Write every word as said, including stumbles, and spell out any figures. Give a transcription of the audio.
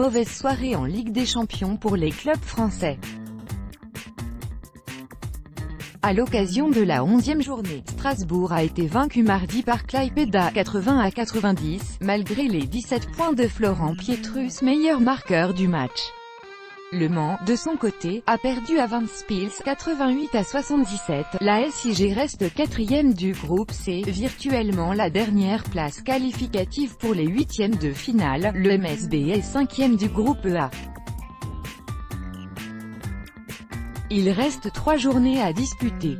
mauvaise soirée en Ligue des champions pour les clubs français. À l'occasion de la onzième journée, Strasbourg a été vaincu mardi par Klaipeda quatre-vingts à quatre-vingt-dix, malgré les dix-sept points de Florent Pietrus, meilleur marqueur du match. Le Mans, de son côté, a perdu à Vannes-Pils quatre-vingt-huit à soixante-dix-sept, la S I G reste quatrième du groupe C, virtuellement la dernière place qualificative pour les huitièmes de finale, le M S B est cinquième du groupe A. Il reste trois journées à disputer.